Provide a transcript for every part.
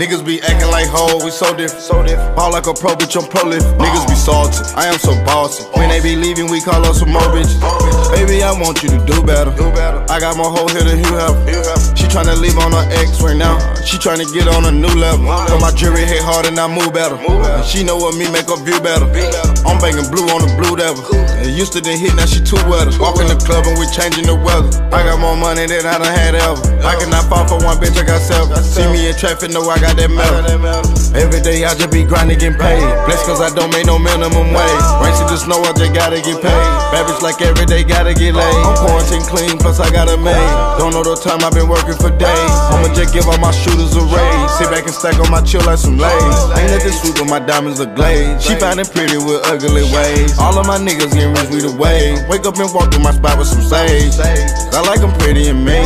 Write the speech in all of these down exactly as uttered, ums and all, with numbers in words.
Niggas be acting like hoes, we so different. So different. Ball like a pro, bitch, I'm prolific. Niggas be salty, I am so bossy. When they be leaving, we call us some more bitches. Baby, I want you to do better. I got my whole head of Hugh Hefner. She tryna leave on her ex right now. She tryna get on a new level. Cause my jewelry hit hard and I move better. And she know what me make her view better. I'm banging blue on the blue devil. And used to the hit, now she too wetter. Walk in the club and we changing the weather. I got more money than I done had ever. I cannot fall for one bitch, I got seven. See me in traffic, know I got that metal. Every day I just be grinding, getting paid. Blessed cause I don't make no minimum wage. Racing the snow, I just gotta get paid. Bad bitch like every day, gotta get laid. I'm quarantined clean, plus I got a maid. Don't know the time, I've been working for days. I'ma just give all my shooters a raise. Sit back and stack on my chill like some lays. Ain't nothing sweet but my diamonds are glazed. She findin' pretty with ugly ways. All of my niggas getting rich, we the way. Wake up and walk through my spot with some sage. I like them pretty and mean.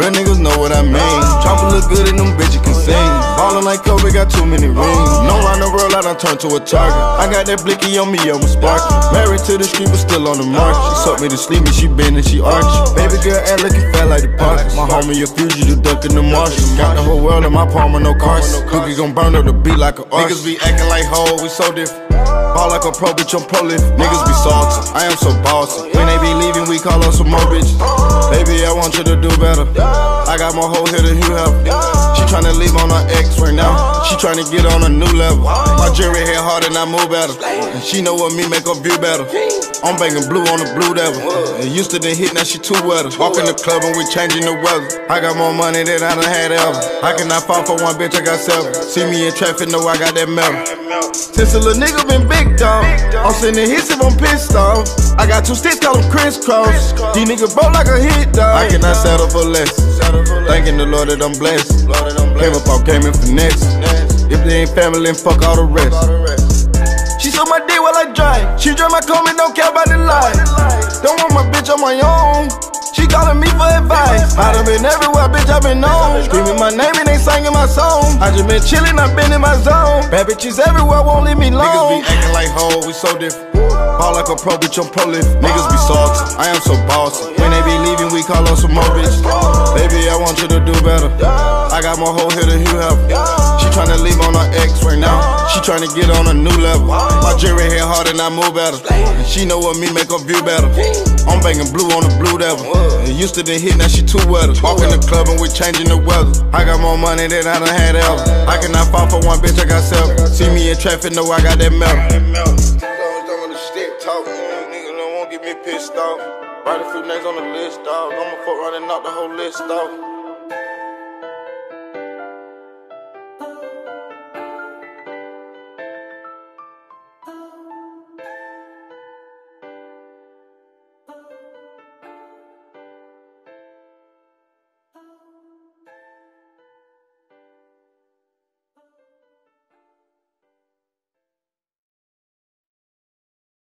Real niggas know what I mean. Chopper look good and them bitches can sing. Ballin' like Kobe, got too many rings. No line the world, I done turned to a target. I got that blicky on me, I'm sparking. Married to the street, but still on the market. She sucked me to sleep and she bend and she arched. Baby girl act like it felt like the park. My homie, a fugitive, you duckin' the marshes. Got the whole world in my palm with no cars. Cookie gon' burn up the beat like an arse. Niggas be acting like hoes, we so different. Ball like a pro, bitch, I'm prolific. Niggas be salty, I am so bossy. When they be leaving, we call us some more bitches. Baby, I want you to do better. I got my whole head of Hugh Hefner. She tryna leave on her ex right now. She tryna get on a new level. My jewelry hit hard and I move better. And she know what me make her view better. I'm banging blue on the blue devil. And used to the hit, now she too wetter. Walk in the club and we changing the weather. I got more money than I done had ever. I cannot fall for one bitch, I got seven. See me in traffic, know I got that metal. Since a little nigga been big dog, I'm sending hits if I'm pissed off. I got two sticks, call them crisscross. These niggas broke like a hit dog. I cannot settle for less. Thanking the Lord that I'm blessed. Came up, I came in finesse. If they ain't family, then fuck all the rest. She suck my dick while I drive. She drive my comment, don't care about the lie. Don't want my bitch on my own. She calling me for advice. I done been everywhere, bitch, I been known. Screaming my name and they singing my song. I just been chilling, I've been in my zone. Bad bitches everywhere, won't leave me alone. Niggas be acting like hoes, we so different. Ball like a pro, bitch, I'm prolific. Niggas be salty, I am so bossy. When they be leaving, we call on some more bitches. Baby, I want you to do better. I got my whole head of Hugh Hefner. She tryna leave on her ex right now. She tryna get on a new level. My jewelry hit hard and I move better. And she know what me make her view better. I'm banging blue on the blue devil. And used to the hit, now she too wetter. Walk in the club and we changing the weather. I got more money than I done had ever. I cannot fall for one bitch, I got seven. See me in traffic, know I got that metal. Niggas don't want to get me pissed off. Write a few names on the list, dog. I'ma fuck around and knock the whole list off.